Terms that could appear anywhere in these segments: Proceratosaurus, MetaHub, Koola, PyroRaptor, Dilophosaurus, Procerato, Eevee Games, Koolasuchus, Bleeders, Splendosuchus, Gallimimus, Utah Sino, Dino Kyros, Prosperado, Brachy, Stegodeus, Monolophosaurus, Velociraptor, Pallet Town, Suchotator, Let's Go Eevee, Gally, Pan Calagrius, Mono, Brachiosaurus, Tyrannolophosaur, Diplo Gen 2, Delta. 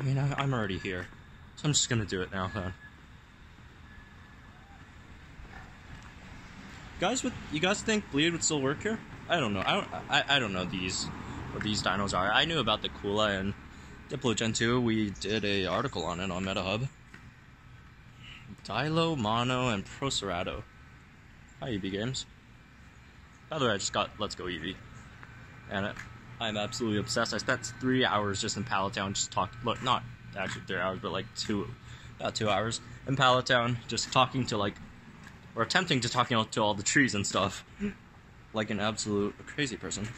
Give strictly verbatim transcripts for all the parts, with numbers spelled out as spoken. I mean, I, I'm already here, so I'm just gonna do it now, huh? Guys, with you guys think Bleed would still work here? I don't know. I don't. I, I don't know these what these dinos are. I knew about the Koola and Diplo Gen two. We did a article on it on MetaHub. Dilo, Mono, and Procerato. Hi, Eevee Games. By the way, I just got Let's Go Eevee, and I'm absolutely obsessed. I spent three hours just in Pallet Town, just talking. Look, not actually three hours, but like two, about two hours in Pallet Town, just talking to like, or attempting to talking out to all the trees and stuff, like an absolute crazy person.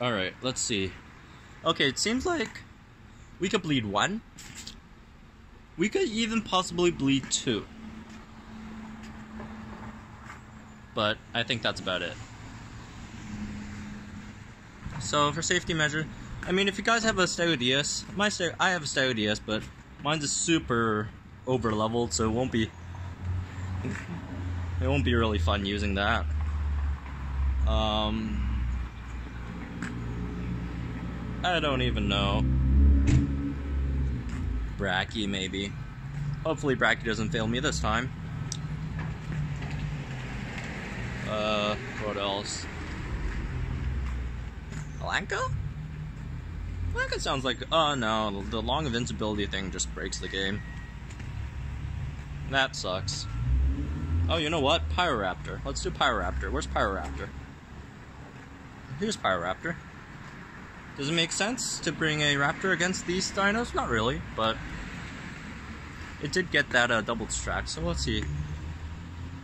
All right, let's see. Okay, it seems like we could bleed one. We could even possibly bleed two. But I think that's about it. So for safety measure, I mean, if you guys have a Stegodeus, my Steg I have a Stegodeus, but mine's is super over leveled, so it won't be it won't be really fun using that. Um, I don't even know. Brachy, maybe. Hopefully Brachy doesn't fail me this time. Uh, what else? Alanka? Alanka sounds like, oh no, the long invincibility thing just breaks the game. That sucks. Oh, you know what? PyroRaptor. Let's do PyroRaptor. Where's PyroRaptor? Here's PyroRaptor. Does it make sense to bring a raptor against these dinos? Not really, but it did get that uh, double distract, so let's see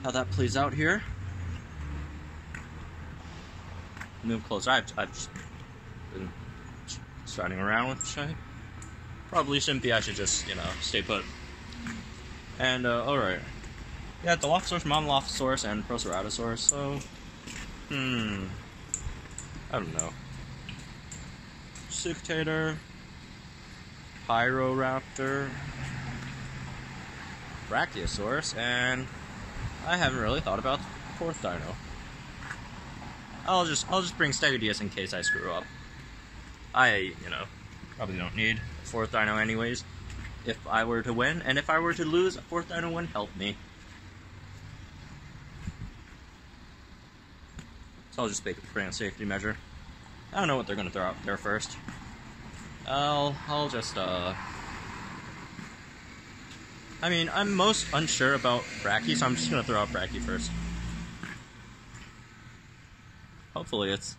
how that plays out here. Move closer. I've, I've just been starting around, which I probably shouldn't be. I should just, you know, stay put. And, uh, alright. Yeah, Dilophosaurus, Monolophosaurus, and Proceratosaurus, so... Hmm... I don't know. Suchotator... PyroRaptor... Brachiosaurus, and... I haven't really thought about the fourth dino. I'll just I'll just bring Stegodeus in case I screw up. I, you know, probably don't need a fourth dino anyways. If I were to win, and if I were to lose, a fourth dino wouldn't help me. So I'll just make a grand safety measure. I don't know what they're gonna throw out there first. I'll I'll just uh I mean, I'm most unsure about Brachy, so I'm just gonna throw out Brachy first. Hopefully it's...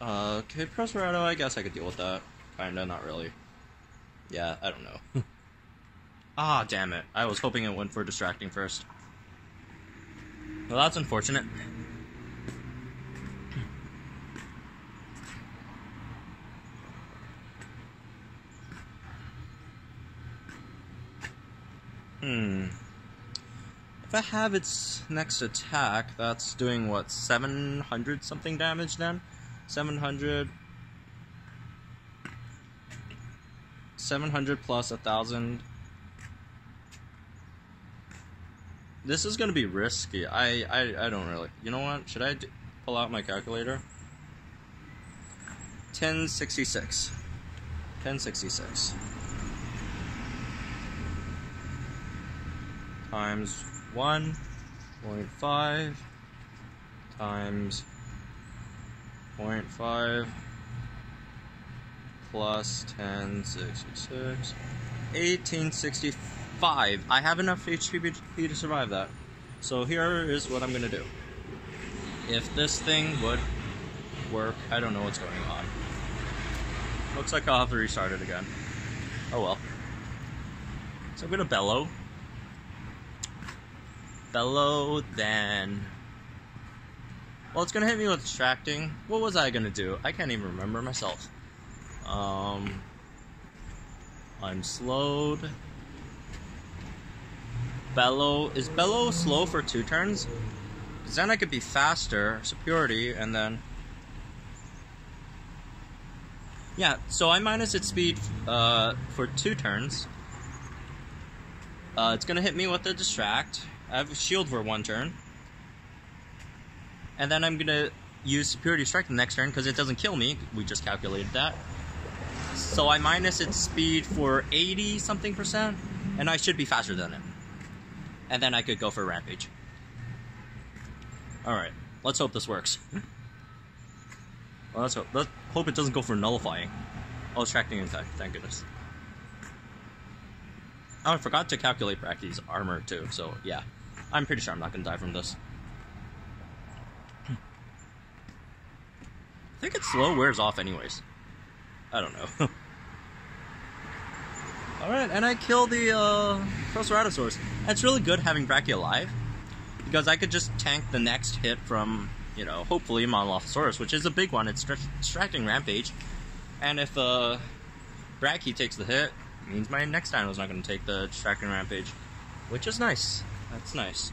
Uh, okay, Prosperado, I guess I could deal with that. Kinda, not really. Yeah, I don't know. Ah, damn it. I was hoping it went for distracting first. Well, that's unfortunate. Hmm... If I have its next attack, that's doing, what, seven hundred something damage then? seven hundred... seven hundred plus one thousand... This is gonna be risky. I, I, I don't really... You know what? Should I d pull out my calculator? ten sixty-six. ten sixty-six. Times... one point five times zero point five plus ten sixty-six, eighteen sixty-five. I have enough H P to survive that. So here is what I'm gonna do. If this thing would work, I don't know what's going on. Looks like I'll have to restart it again. Oh well. So I'm gonna bellow. Bellow, then... Well, it's gonna hit me with distracting. What was I gonna do? I can't even remember myself. Um... I'm slowed. Bellow... Is Bellow slow for two turns? Because then I could be faster, superiority, and then... Yeah, so I minus its speed uh, for two turns. Uh, it's gonna hit me with the distract. I have a shield for one turn, and then I'm gonna use superiority strike the next turn because it doesn't kill me. We just calculated that, So I minus its speed for eighty something percent, and I should be faster than it. And then I could go for Rampage. Alright, let's hope this works. Well, let's hope, let's hope it doesn't go for nullifying. Oh, it's tracking in time, thank goodness. Oh, I forgot to calculate Brachy's armor too, so yeah. I'm pretty sure I'm not gonna die from this. I think its slow wears off anyways. I don't know. Alright, and I kill the uh, Proceratosaurus. It's really good having Brachy alive, because I could just tank the next hit from, you know, hopefully Monolophosaurus, which is a big one. It's distracting Rampage, and if uh, Brachy takes the hit, it means my next dino's not going to take the distracting Rampage, which is nice. That's nice.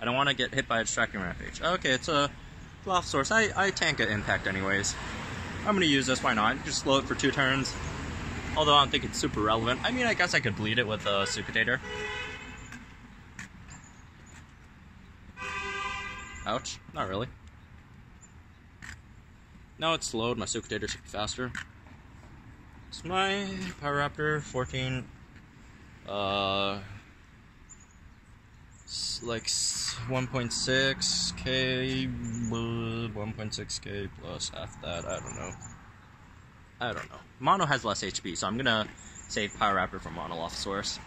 I don't want to get hit by a distracting Rampage. Okay, it's a Dilophosaurus. I, I tank an impact anyways. I'm going to use this, why not? Just slow it for two turns. Although I don't think it's super relevant. I mean, I guess I could bleed it with a Suchotator. Ouch. Not really. Now it's slowed. My Suchotator should be faster. It's my PyroRaptor fourteen. Uh, it's like one point six K, one point six K plus half that. I don't know. I don't know. Mono has less H P, so I'm gonna save PyroRaptor from Monolophosaurus.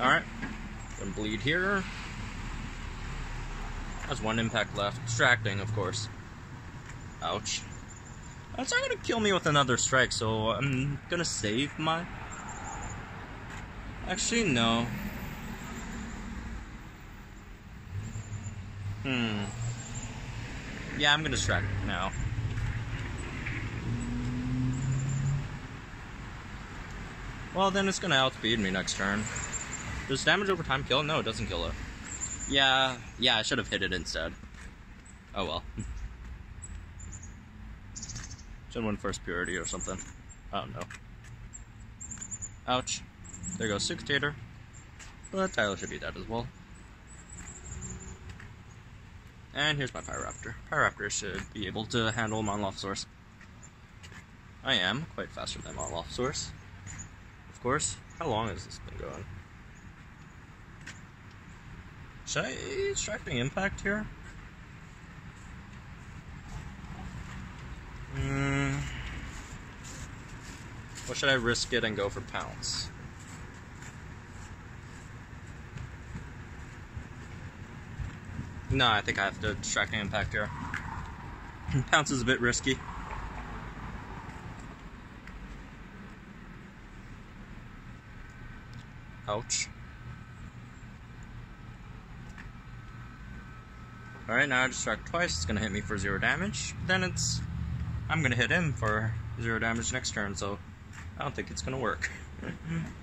Alright. Gonna bleed here. That's one impact left. Distracting, of course. Ouch. It's not gonna kill me with another strike, so I'm gonna save my... Actually, no. Hmm. Yeah, I'm gonna distract now. Well, then it's gonna outspeed me next turn. Does damage over time kill? No, it doesn't kill it. Yeah, yeah, I should have hit it instead. Oh well. Should win first purity or something. I don't know. Ouch. There goes Suchotator. Well, that Tyler should be dead as well. And here's my PyroRaptor. PyroRaptor should be able to handle Monolophosaurus. I am quite faster than Monolophosaurus. Of course. How long has this been going? Should I distracting impact here? Hmm. Or should I risk it and go for pounce? No, I think I have to distracting impact here. Pounce is a bit risky. Ouch. Alright, now I distract twice, it's gonna hit me for zero damage. Then it's... I'm gonna hit him for zero damage next turn, so I don't think it's gonna work.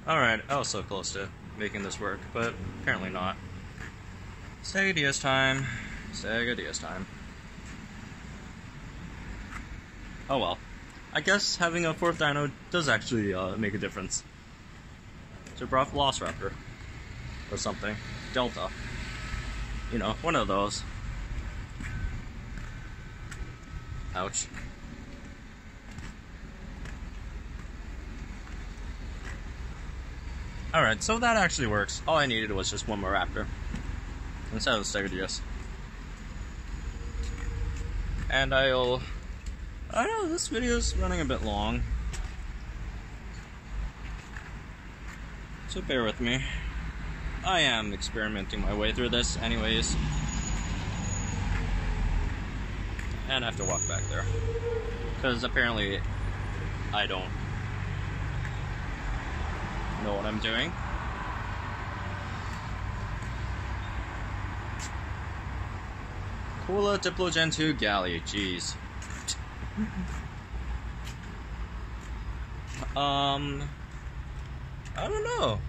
Alright, I was so close to making this work, but apparently not. Stegodeus time. Stegodeus time. Oh well. I guess having a fourth dino does actually uh, make a difference. So brought Velociraptor, or something, Delta, you know, one of those. Ouch. Alright, so that actually works. All I needed was just one more raptor, instead of Stegodeus. And I'll, I know this video's running a bit long, so bear with me. I am experimenting my way through this anyways. And I have to walk back there. Because apparently I don't know what I'm doing. Koola, Diplo Gen two, Gally, jeez. um... I don't know.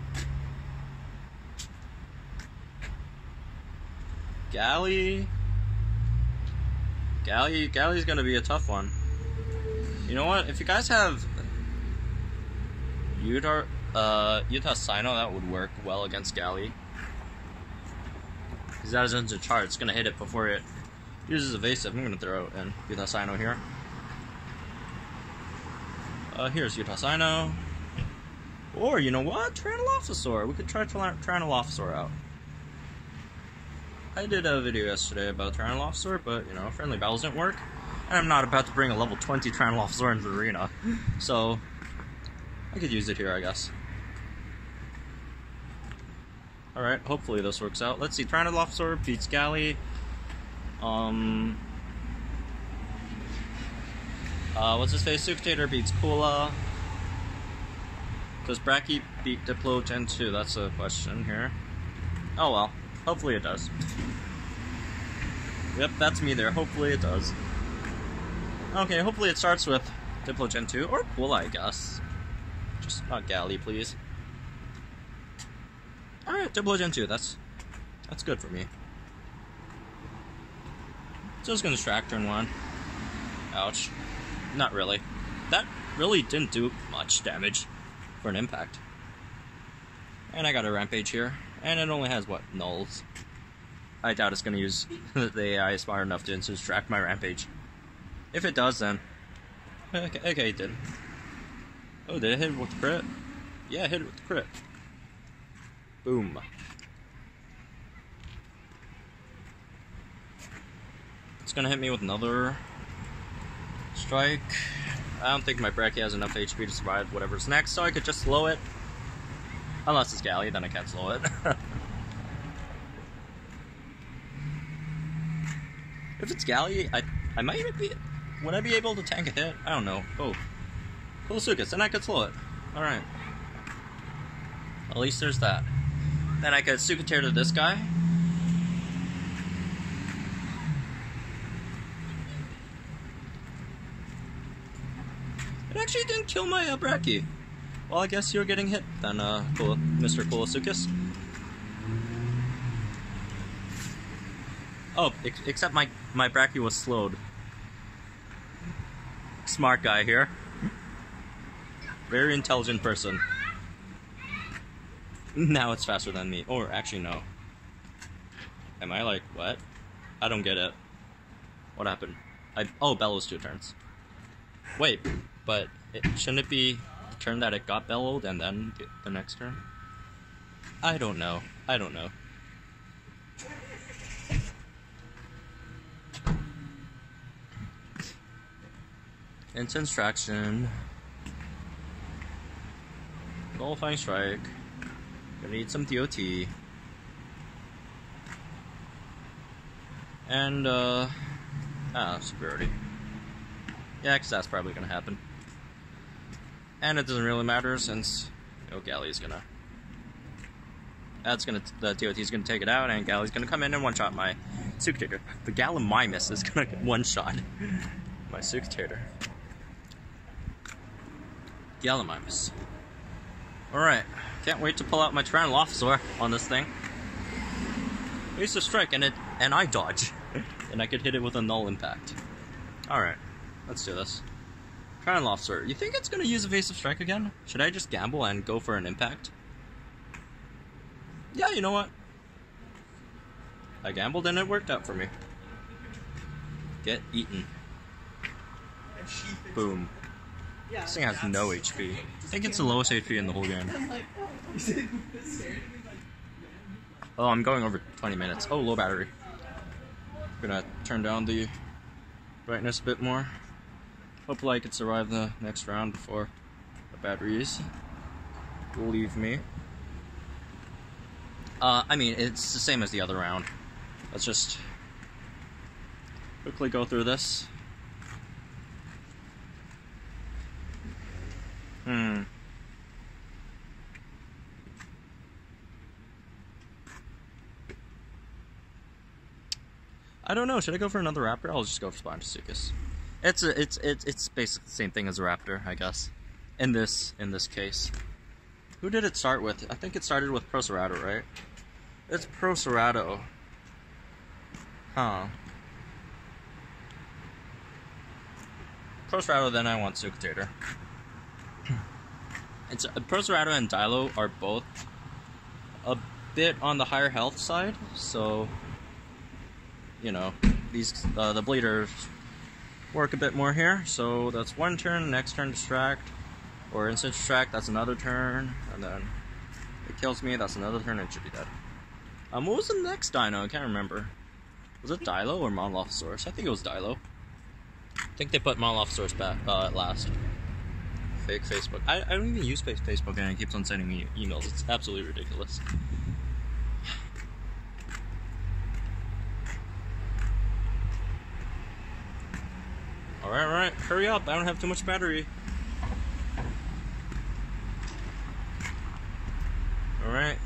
Gally. Gally. Gally's gonna be a tough one. You know what? If you guys have Utah, uh, Utah Sino, that would work well against Gally. Because that is into charge. It's gonna hit it before it uses evasive. I'm gonna throw in Utah Sino here. Uh, here's Utah Sino. Or, you know what? Tyrannolophosaur. We could try Tyrannolophosaur out. I did a video yesterday about Tyrannolophosaur, but, you know, friendly battles didn't work. And I'm not about to bring a level twenty Tyrannolophosaur into the arena. So, I could use it here, I guess. Alright, hopefully this works out. Let's see, Tyrannolophosaur beats Gally. Um... Uh, what's his face? Suchotator beats Koola. Does Brachy beat Diplo Gen two? That's a question here. Oh well. Hopefully it does. Yep, that's me there. Hopefully it does. Okay, hopefully it starts with Diplo Gen two, or Koola, I guess. Just not Gally, please. Alright, Diplo Gen two. That's, that's good for me. So it's gonna distract turn one. Ouch. Not really. That really didn't do much damage for an impact. And I got a rampage here. And it only has, what, nulls? I doubt it's going to use the A I smart enough to distract my rampage. If it does, then... Okay, okay, it did. Oh, did it hit it with the crit? Yeah, it hit it with the crit. Boom. It's going to hit me with another... strike. I don't think my Brachy has enough H P to survive whatever's next, so I could just slow it. Unless it's Gally, then I can't slow it. If it's Gally, I I might even be... Would I be able to tank a hit? I don't know. Oh. Koolasuchus, then I could slow it. Alright. At least there's that. Then I could Suchotator to this guy. It actually didn't kill my uh, Brachy. Well, I guess you're getting hit then, uh, Kool Mister Koolasuchus. Oh, ex except my, my Brachy was slowed. Smart guy here. Very intelligent person. Now it's faster than me. Or, actually, no. Am I like, what? I don't get it. What happened? I Oh, Bellow's two turns. Wait. But it, shouldn't it be the turn that it got bellowed and then the next turn? I don't know. I don't know. Intense traction. Qualifying strike. Gonna need some D O T. And, uh. Ah, superiority. Yeah, because that's probably gonna happen. And it doesn't really matter since, you know, Gally's gonna... That's gonna... The D O T's gonna take it out, and Gally's gonna come in and one-shot my Suchotator. The Gallimimus is gonna one-shot my Suchotator. Gallimimus. Alright. Can't wait to pull out my Tyrannolophosaur on this thing. I used to strike, and it... And I dodge. And I could hit it with a null impact. Alright. Let's do this. Tyrannolophosaur, you think it's going to use evasive strike again? Should I just gamble and go for an impact? Yeah, you know what? I gambled and it worked out for me. Get eaten. Boom. This thing has no H P. I think it's the lowest H P in the whole game. Oh, I'm going over twenty minutes. Oh, low battery. I'm going to turn down the brightness a bit more. Hopefully I can survive the next round before the batteries leave me. Uh, I mean, it's the same as the other round. Let's just quickly go through this. Hmm. I don't know, should I go for another raptor? I'll just go for Splendosuchus. It's a, it's it's it's basically the same thing as a raptor, I guess. In this in this case, who did it start with? I think it started with Procerato, right? It's Procerato, huh? Procerato. Then I want Suchotator. It's uh, Procerato and Dilo are both a bit on the higher health side, so you know these uh, the bleeders work a bit more here. So that's one turn. Next turn distract. or instant track, that's another turn, and then it kills me, that's another turn, it should be dead. Um, what was the next dino? I can't remember. Was it Dilo or Monolophosaurus? I think it was Dilo. I think they put Monolophosaurus back uh, at last. Fake Facebook. I, I don't even use Facebook and it keeps on sending me emails. It's absolutely ridiculous. Alright, alright. Hurry up. I don't have too much battery. Alright.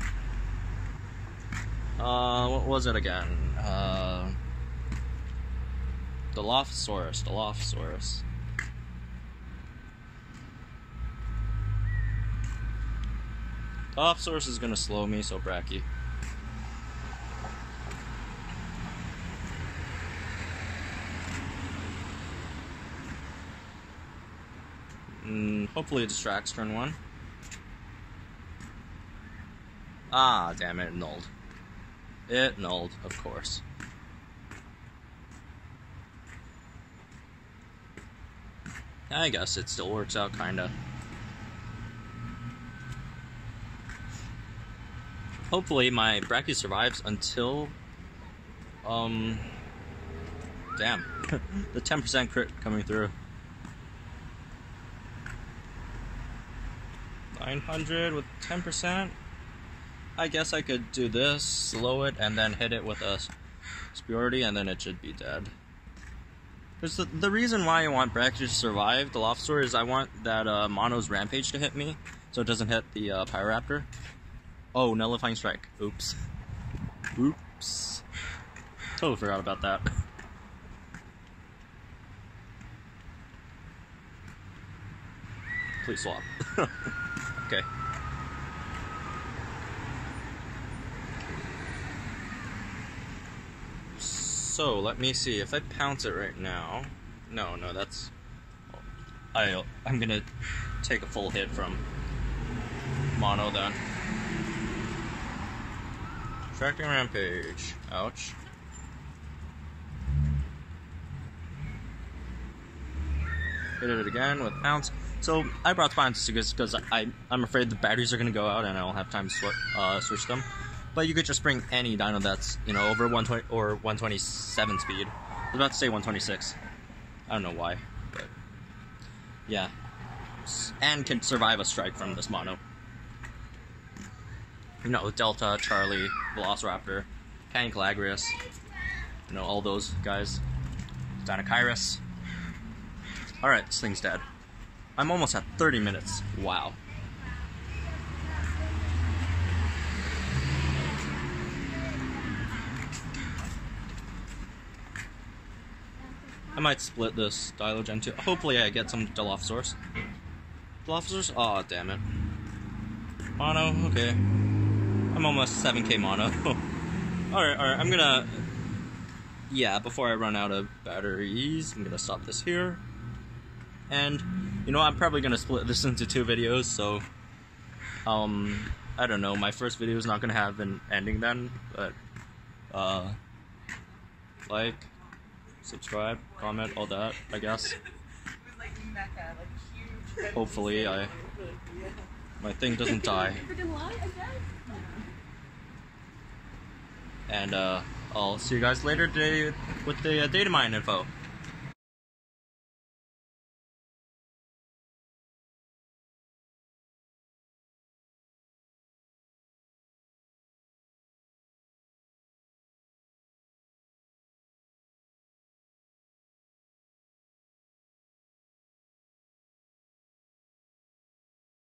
Uh, what was it again? Uh, Dilophosaurus, Dilophosaurus. Dilophosaurus is gonna slow me, so Brachy. Mm, hopefully it distracts turn one. Ah, damn it, nulled. It nulled, of course. I guess it still works out, kinda. Hopefully my Brachy survives until... Um... Damn. The ten percent crit coming through. nine hundred with ten percent. I guess I could do this, slow it, and then hit it with a superiority, and then it should be dead. Because the, the reason why I want Brachy to survive the Dilophosaur is I want that uh, Mono's Rampage to hit me, so it doesn't hit the uh, PyroRaptor. Oh, Nullifying Strike. Oops. Oops. Totally forgot about that. Please swap. Okay. So, let me see, if I pounce it right now... No, no, that's... I, I'm gonna take a full hit from Mono then. Tracking Rampage. Ouch. Hit it again with Pounce. So, I brought Pounce because I, I'm afraid the batteries are gonna go out and I don't have time to sw uh, switch them. But you could just bring any dino that's, you know, over one twenty or one twenty-seven speed. I was about to say one twenty-six. I don't know why, but yeah. And can survive a strike from this Mono. You know, Delta, Charlie, Velociraptor, Pan Calagrius, you know, all those guys. Dino Kyros. Alright, this thing's dead. I'm almost at thirty minutes. Wow. I might split this Diplo Gen two. Hopefully I get some Dilophosaurus. Dilophosaurus? Aw, oh, damn it. Mono? Okay. I'm almost seven K Mono. Alright, alright, I'm gonna... Yeah, before I run out of batteries, I'm gonna stop this here. And, you know, I'm probably gonna split this into two videos, so... Um, I don't know, my first video is not gonna have an ending then, but... Uh... Like... Subscribe, comment, all that, I guess. With, like, mecha, like, huge. Hopefully, I... My thing doesn't die. And, uh, I'll see you guys later today with the uh, data mine info.